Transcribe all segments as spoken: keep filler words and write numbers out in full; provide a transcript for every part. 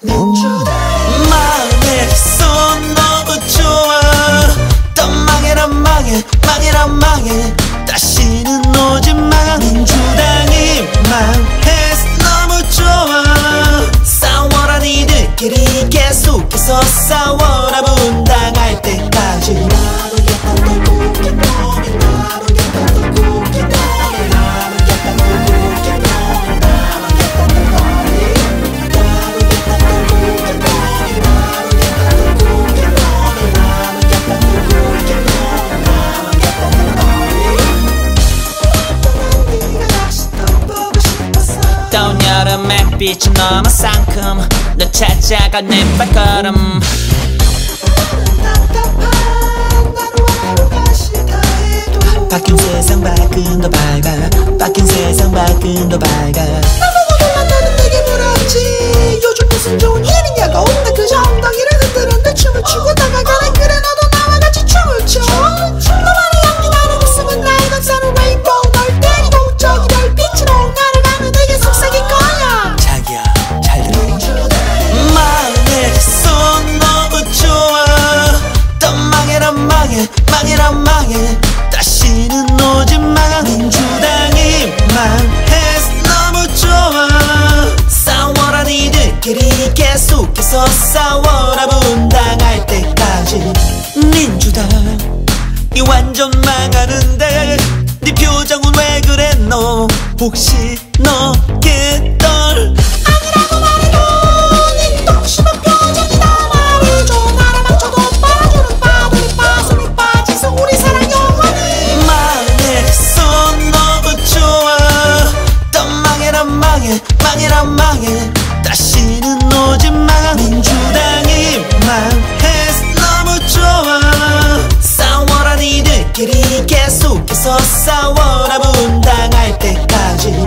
마음에 있어 너무 좋아. 또 망해라 망해 망해라 망해 다시는 오지 마. 민주당이 망해서 너무 좋아. 싸워라 니들끼리 계속해서 싸워라 분당할 때까지. 더운 여름에 빛이 너무 상큼 널 찾아가 내 발걸음. 바뀐 세상 밖은 더 밝아. 바뀐 세상 밖은 더 밝아. 나만 나는 내게 부럽지. 요즘 무슨 좋은 일이냐고. 나 그저 엉덩이를 흔들었는데 춤을 추고 다가가네. 그래 너도 나와 같이 춤을 춰. 너만의 향기 나는 웃음은 나의 감사로 레인보우. 널 때리고 저기 별빛으로 나를 가면 내게 속삭일 거야. 자기야 잘 들어. 마음에 있어 너무 좋아. 또 망해라 망해 망해라 망해 다시는 오지 마. 민주당이 망해서 너무 좋아. 싸워라 니들끼리 계속해서 싸워라 분당할 때까지. 민주당이 완전 망하는데 네 표정은 왜 그래 너. 혹시 너게 떨 아니라고 말해도 네 똑심한 표정이 나와줘. 나라 망쳐도 빠져라 빠돌이 빠소리 빠지서 우리 사랑 영원히. 마음에 있어 너무 좋아. 또 망해라 망해 망해라 망해 다시는 오지 마. 민주당이 망해서 너무 좋아. 싸워라 니들끼리 계속해서 싸워라 분당할 때까지.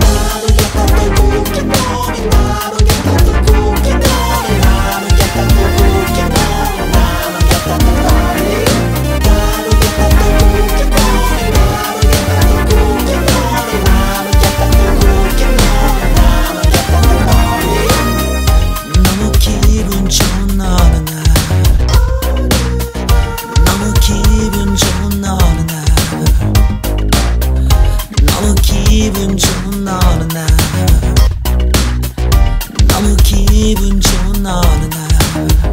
기분 좋은 어느 날 너무 기분 좋은 어느 날.